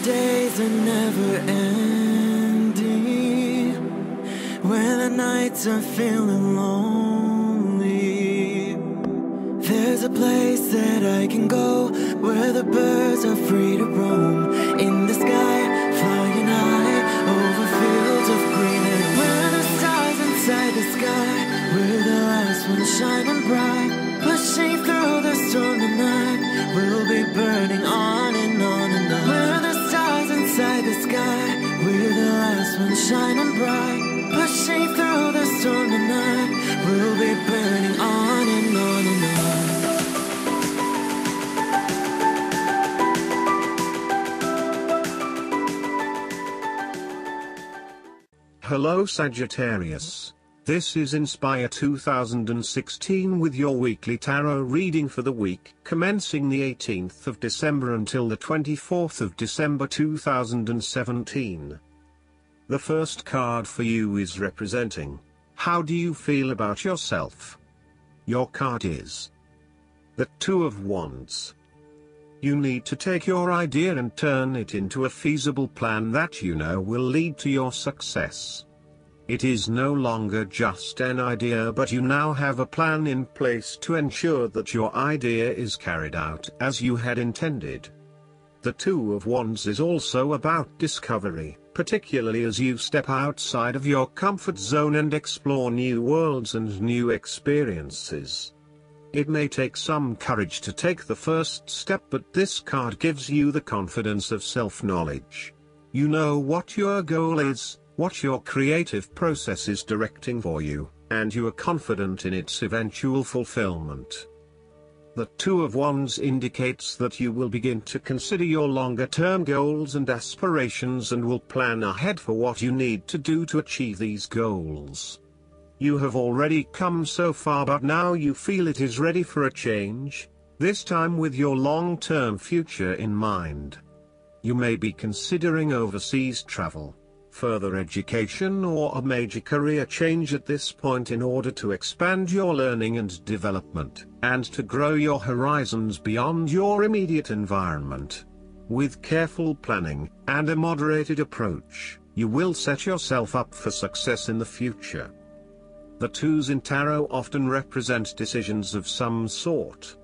The days are never ending, when the nights are feeling lonely. There's a place that I can go, where the birds are free to roam, in the sky, flying high, over fields of green. And where the stars inside the sky, where the last one shining bright, pushing through the storm tonight, we'll be burning on and on and on. Where the stars inside the sky, we're the last one shining bright, pushing through the storm tonight, we'll be burning on and on and on. Hello Sagittarius, this is Inspire 2016 with your weekly tarot reading for the week commencing the 18th of December until the 24th of December 2017. The first card for you is representing, how do you feel about yourself? Your card is the Two of Wands. You need to take your idea and turn it into a feasible plan that you know will lead to your success. It is no longer just an idea, but you now have a plan in place to ensure that your idea is carried out as you had intended. The Two of Wands is also about discovery, particularly as you step outside of your comfort zone and explore new worlds and new experiences. It may take some courage to take the first step, but this card gives you the confidence of self-knowledge. You know what your goal is, what your creative process is directing for you, and you are confident in its eventual fulfillment. The Two of Wands indicates that you will begin to consider your longer-term goals and aspirations and will plan ahead for what you need to do to achieve these goals. You have already come so far, but now you feel it is ready for a change, this time with your long-term future in mind. You may be considering overseas travel, further education or a major career change at this point in order to expand your learning and development, and to grow your horizons beyond your immediate environment. With careful planning, and a moderated approach, you will set yourself up for success in the future. The twos in tarot often represent decisions of some sort.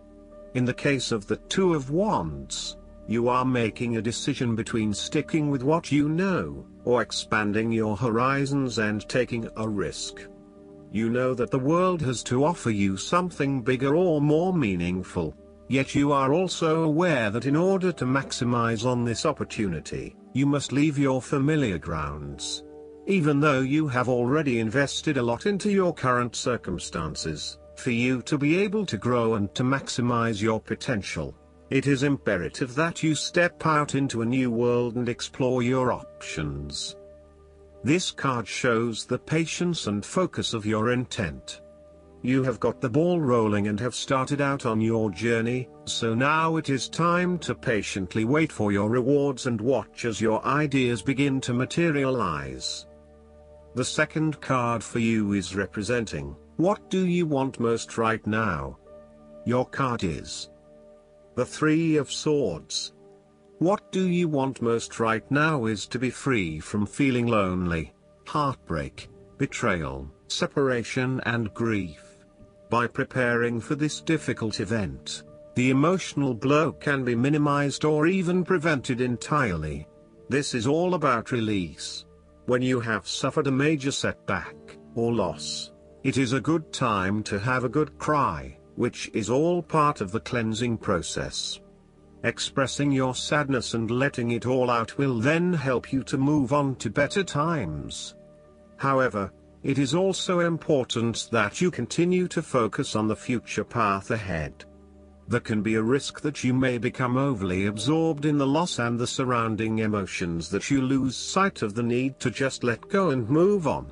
In the case of the Two of Wands, you are making a decision between sticking with what you know, or expanding your horizons and taking a risk. You know that the world has to offer you something bigger or more meaningful, yet you are also aware that in order to maximize on this opportunity, you must leave your familiar grounds. Even though you have already invested a lot into your current circumstances, for you to be able to grow and to maximize your potential, it is imperative that you step out into a new world and explore your options. This card shows the patience and focus of your intent. You have got the ball rolling and have started out on your journey, so now it is time to patiently wait for your rewards and watch as your ideas begin to materialize. The second card for you is representing, what do you want most right now? Your card is the Three of Swords. What do you want most right now is to be free from feeling lonely, heartbreak, betrayal, separation and grief. By preparing for this difficult event, the emotional blow can be minimized or even prevented entirely. This is all about release. When you have suffered a major setback, or loss, it is a good time to have a good cry, which is all part of the cleansing process. Expressing your sadness and letting it all out will then help you to move on to better times. However, it is also important that you continue to focus on the future path ahead. There can be a risk that you may become overly absorbed in the loss and the surrounding emotions that you lose sight of the need to just let go and move on.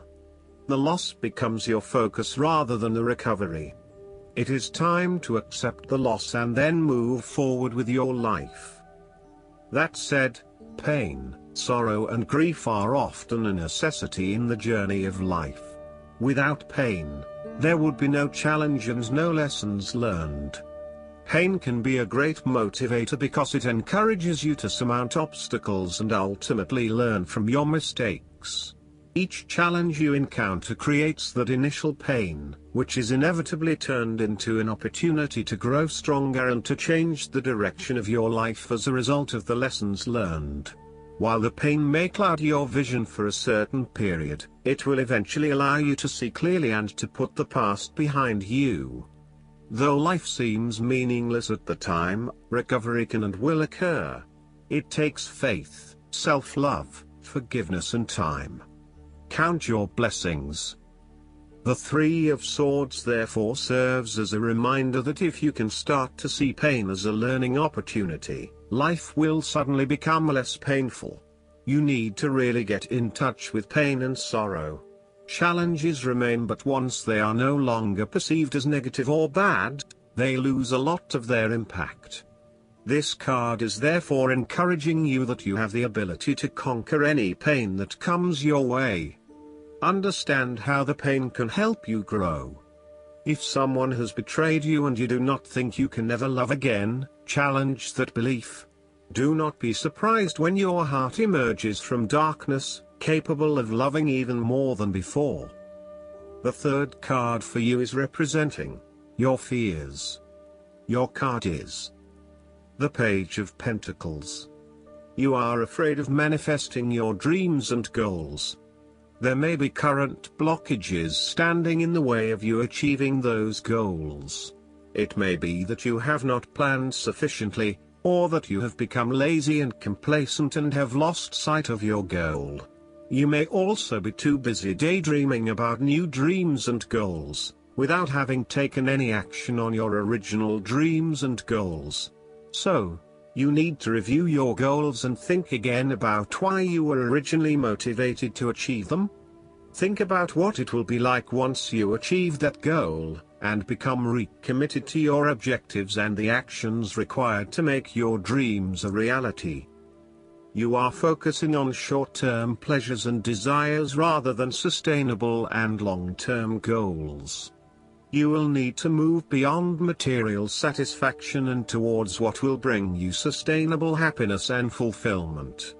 The loss becomes your focus rather than the recovery. It is time to accept the loss and then move forward with your life. That said, pain, sorrow and grief are often a necessity in the journey of life. Without pain, there would be no challenge and no lessons learned. Pain can be a great motivator because it encourages you to surmount obstacles and ultimately learn from your mistakes. Each challenge you encounter creates that initial pain, which is inevitably turned into an opportunity to grow stronger and to change the direction of your life as a result of the lessons learned. While the pain may cloud your vision for a certain period, it will eventually allow you to see clearly and to put the past behind you. Though life seems meaningless at the time, recovery can and will occur. It takes faith, self-love, forgiveness and time. Count your blessings. The Three of Swords therefore serves as a reminder that if you can start to see pain as a learning opportunity, life will suddenly become less painful. You need to really get in touch with pain and sorrow. Challenges remain, but once they are no longer perceived as negative or bad, they lose a lot of their impact. This card is therefore encouraging you that you have the ability to conquer any pain that comes your way. Understand how the pain can help you grow. If someone has betrayed you and you do not think you can ever love again, challenge that belief. Do not be surprised when your heart emerges from darkness, capable of loving even more than before. The third card for you is representing your fears. Your card is the Page of Pentacles. You are afraid of manifesting your dreams and goals. There may be current blockages standing in the way of you achieving those goals. It may be that you have not planned sufficiently, or that you have become lazy and complacent and have lost sight of your goal. You may also be too busy daydreaming about new dreams and goals, without having taken any action on your original dreams and goals. So, you need to review your goals and think again about why you were originally motivated to achieve them. Think about what it will be like once you achieve that goal, and become recommitted to your objectives and the actions required to make your dreams a reality. You are focusing on short-term pleasures and desires rather than sustainable and long-term goals. You will need to move beyond material satisfaction and towards what will bring you sustainable happiness and fulfillment.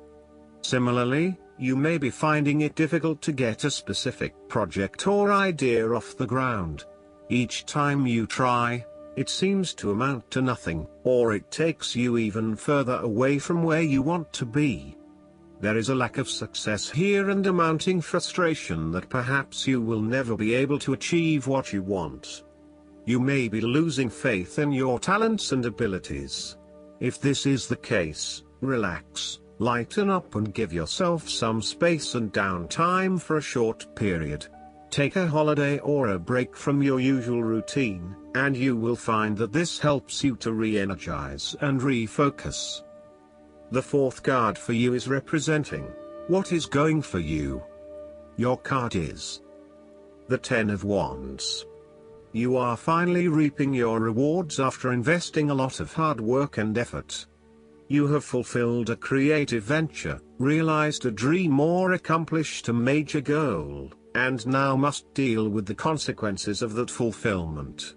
Similarly, you may be finding it difficult to get a specific project or idea off the ground. Each time you try, it seems to amount to nothing, or it takes you even further away from where you want to be. There is a lack of success here and a mounting frustration that perhaps you will never be able to achieve what you want. You may be losing faith in your talents and abilities. If this is the case, relax, lighten up and give yourself some space and downtime for a short period. Take a holiday or a break from your usual routine, and you will find that this helps you to re-energize and refocus. The fourth card for you is representing what is going for you. Your card is the Ten of Wands. You are finally reaping your rewards after investing a lot of hard work and effort. You have fulfilled a creative venture, realized a dream or accomplished a major goal, and now must deal with the consequences of that fulfillment.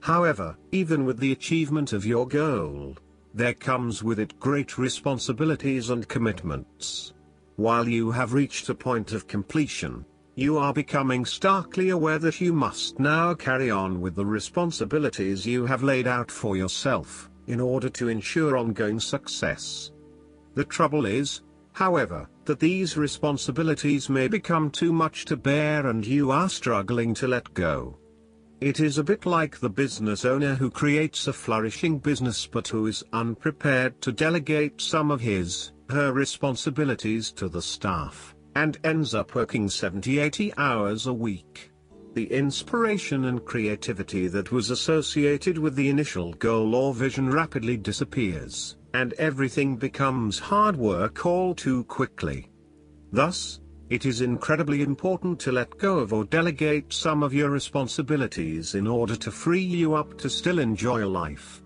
However, even with the achievement of your goal, there comes with it great responsibilities and commitments. While you have reached a point of completion, you are becoming starkly aware that you must now carry on with the responsibilities you have laid out for yourself, in order to ensure ongoing success. The trouble is, however, that these responsibilities may become too much to bear and you are struggling to let go. It is a bit like the business owner who creates a flourishing business but who is unprepared to delegate some of his, her responsibilities to the staff, and ends up working 70-80 hours a week. The inspiration and creativity that was associated with the initial goal or vision rapidly disappears, and everything becomes hard work all too quickly. Thus, it is incredibly important to let go of or delegate some of your responsibilities in order to free you up to still enjoy life.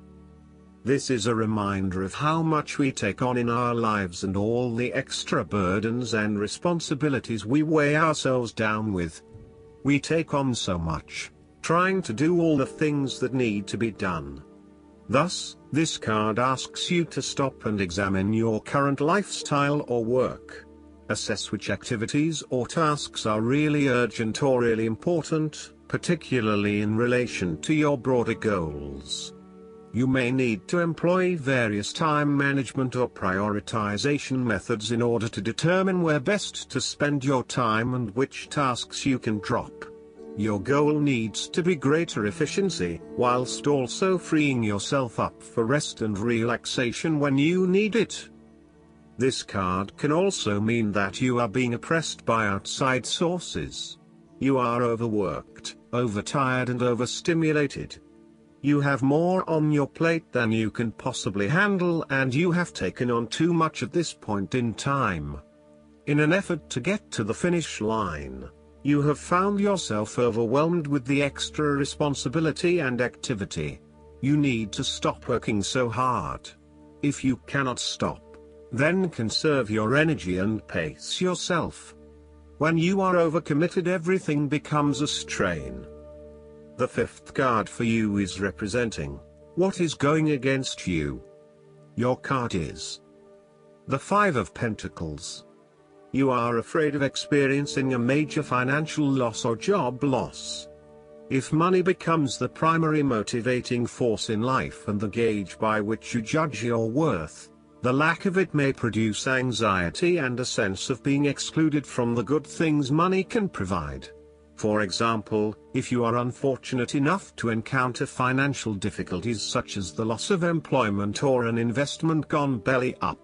This is a reminder of how much we take on in our lives and all the extra burdens and responsibilities we weigh ourselves down with. We take on so much, trying to do all the things that need to be done. Thus, this card asks you to stop and examine your current lifestyle or work. Assess which activities or tasks are really urgent or really important, particularly in relation to your broader goals. You may need to employ various time management or prioritization methods in order to determine where best to spend your time and which tasks you can drop. Your goal needs to be greater efficiency, whilst also freeing yourself up for rest and relaxation when you need it. This card can also mean that you are being oppressed by outside sources. You are overworked, overtired and overstimulated. You have more on your plate than you can possibly handle and you have taken on too much at this point in time. In an effort to get to the finish line, you have found yourself overwhelmed with the extra responsibility and activity. You need to stop working so hard. If you cannot stop, then conserve your energy and pace yourself. When you are overcommitted, everything becomes a strain. The fifth card for you is representing what is going against you. Your card is the Five of Pentacles. You are afraid of experiencing a major financial loss or job loss. If money becomes the primary motivating force in life and the gauge by which you judge your worth, the lack of it may produce anxiety and a sense of being excluded from the good things money can provide. For example, if you are unfortunate enough to encounter financial difficulties such as the loss of employment or an investment gone belly up,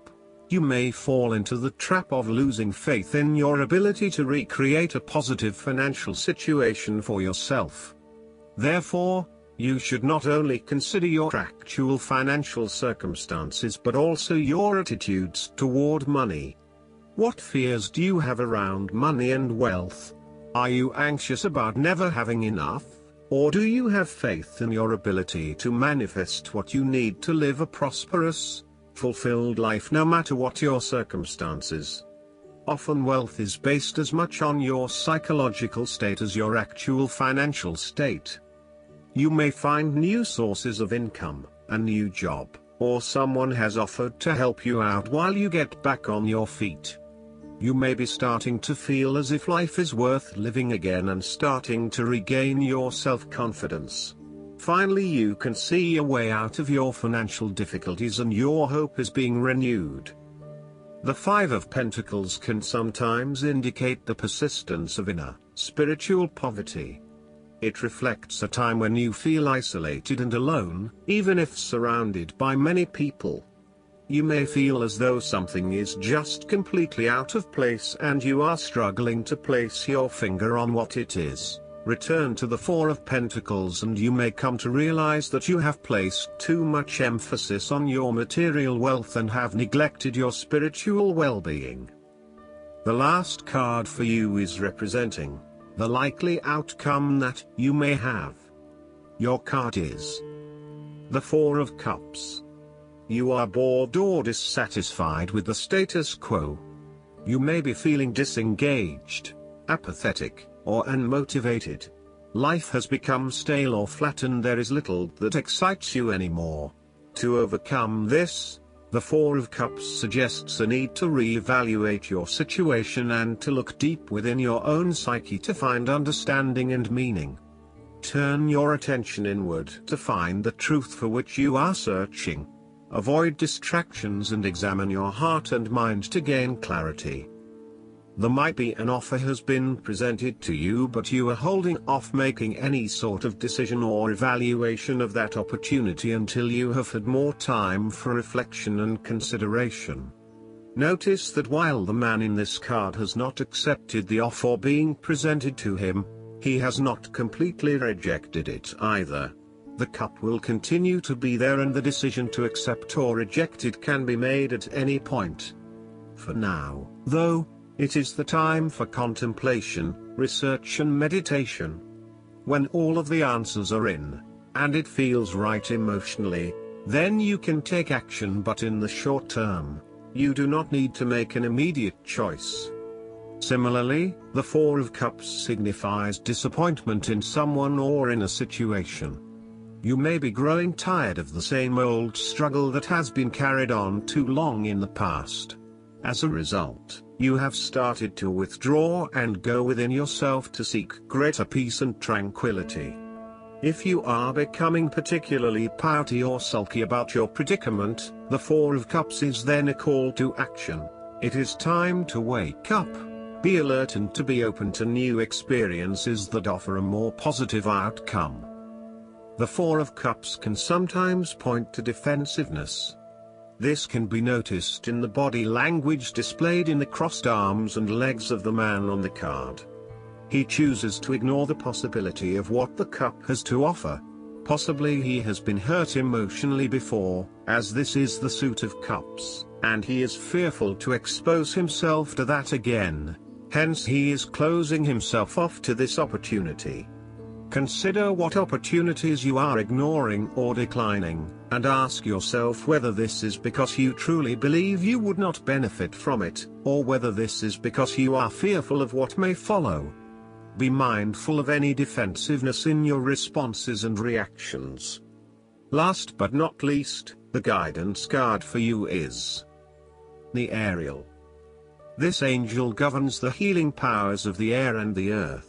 you may fall into the trap of losing faith in your ability to recreate a positive financial situation for yourself. Therefore, you should not only consider your actual financial circumstances but also your attitudes toward money. What fears do you have around money and wealth? Are you anxious about never having enough, or do you have faith in your ability to manifest what you need to live a prosperous, fulfilled life no matter what your circumstances? Often wealth is based as much on your psychological state as your actual financial state. You may find new sources of income, a new job, or someone has offered to help you out while you get back on your feet. You may be starting to feel as if life is worth living again and starting to regain your self-confidence. Finally, you can see a way out of your financial difficulties and your hope is being renewed. The Five of Pentacles can sometimes indicate the persistence of inner, spiritual poverty. It reflects a time when you feel isolated and alone, even if surrounded by many people. You may feel as though something is just completely out of place and you are struggling to place your finger on what it is. Return to the Four of Pentacles and you may come to realize that you have placed too much emphasis on your material wealth and have neglected your spiritual well-being. The last card for you is representing the likely outcome that you may have. Your card is the Four of Cups. You are bored or dissatisfied with the status quo. You may be feeling disengaged, apathetic, or unmotivated. Life has become stale or flat and there is little that excites you anymore. To overcome this, the Four of Cups suggests a need to re-evaluate your situation and to look deep within your own psyche to find understanding and meaning. Turn your attention inward to find the truth for which you are searching. Avoid distractions and examine your heart and mind to gain clarity. There might be an offer has been presented to you, but you are holding off making any sort of decision or evaluation of that opportunity until you have had more time for reflection and consideration. Notice that while the man in this card has not accepted the offer being presented to him, he has not completely rejected it either. The cup will continue to be there and the decision to accept or reject it can be made at any point. For now, though, it is the time for contemplation, research and meditation. When all of the answers are in, and it feels right emotionally, then you can take action, but in the short term, you do not need to make an immediate choice. Similarly, the Four of Cups signifies disappointment in someone or in a situation. You may be growing tired of the same old struggle that has been carried on too long in the past. As a result, you have started to withdraw and go within yourself to seek greater peace and tranquility. If you are becoming particularly pouty or sulky about your predicament, the Four of Cups is then a call to action. It is time to wake up, be alert and to be open to new experiences that offer a more positive outcome. The Four of Cups can sometimes point to defensiveness. This can be noticed in the body language displayed in the crossed arms and legs of the man on the card. He chooses to ignore the possibility of what the cup has to offer. Possibly he has been hurt emotionally before, as this is the suit of cups, and he is fearful to expose himself to that again, hence he is closing himself off to this opportunity. Consider what opportunities you are ignoring or declining, and ask yourself whether this is because you truly believe you would not benefit from it, or whether this is because you are fearful of what may follow. Be mindful of any defensiveness in your responses and reactions. Last but not least, the guidance card for you is the Ariel. This angel governs the healing powers of the air and the earth.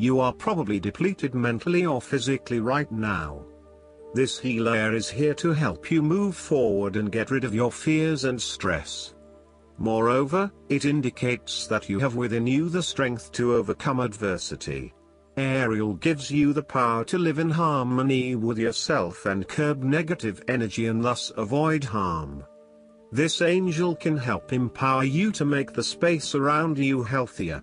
You are probably depleted mentally or physically right now. This healer is here to help you move forward and get rid of your fears and stress. Moreover, it indicates that you have within you the strength to overcome adversity. Ariel gives you the power to live in harmony with yourself and curb negative energy and thus avoid harm. This angel can help empower you to make the space around you healthier.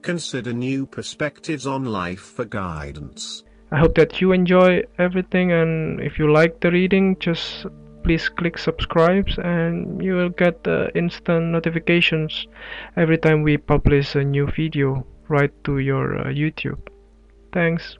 Consider new perspectives on life for guidance. I hope that you enjoy everything, and if you like the reading, just please click subscribe and you will get instant notifications every time we publish a new video right to your YouTube. Thanks.